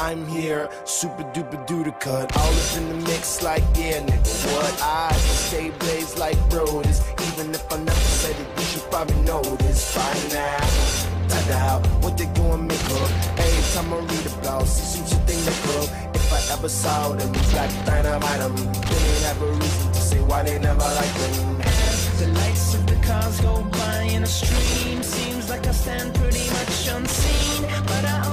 I'm here, super duper do the cut. All is in the mix like, yeah, nigga, what? I stay blazed like brothers. Even if I never said it, you should probably know this by now. Tada out, what they gonna make up? Every time I read about, see some shit they make up. If I ever saw them, it's like dynamite on me. They ain't have a reason to say why they never like them. As the lights of the cars go by in a stream, seems like I stand pretty much unseen, but I